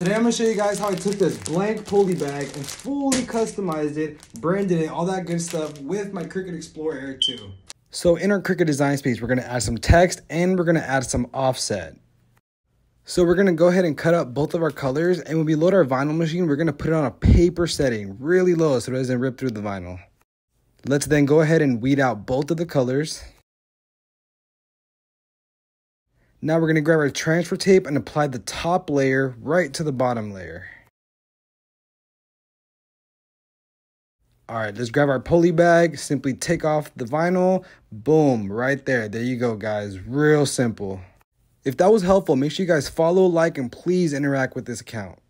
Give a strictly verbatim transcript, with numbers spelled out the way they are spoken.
Today I'm going to show you guys how I took this blank pulley bag and fully customized it, branded it, all that good stuff with my Cricut Explorer Air two. So in our Cricut Design Space, we're going to add some text and we're going to add some offset. So we're going to go ahead and cut up both of our colors, and when we load our vinyl machine, we're going to put it on a paper setting really low so it doesn't rip through the vinyl. Let's then go ahead and weed out both of the colors. Now we're going to grab our transfer tape and apply the top layer right to the bottom layer. All right, let's grab our pulley bag, simply take off the vinyl, boom, right there. There you go, guys, real simple. If that was helpful, make sure you guys follow, like, and please interact with this account.